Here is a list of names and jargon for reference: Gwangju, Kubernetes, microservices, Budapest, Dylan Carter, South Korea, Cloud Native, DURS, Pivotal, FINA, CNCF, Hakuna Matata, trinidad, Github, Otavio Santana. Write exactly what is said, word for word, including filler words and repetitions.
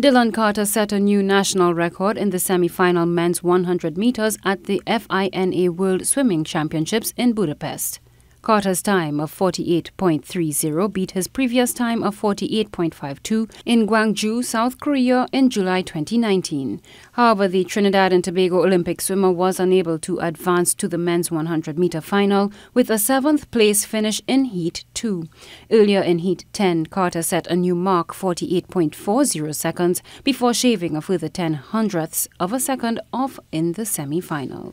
Dylan Carter set a new national record in the semi-final men's one hundred meters at the FINA World Swimming Championships in Budapest. Carter's time of forty-eight point three zero beat his previous time of forty-eight point five two in Gwangju, South Korea in July twenty nineteen. However, the Trinidad and Tobago Olympic swimmer was unable to advance to the men's one hundred meter final with a seventh place finish in Heat two. Earlier in Heat ten, Carter set a new mark, forty-eight point four zero seconds, before shaving a further ten hundredths of a second off in the semi-final.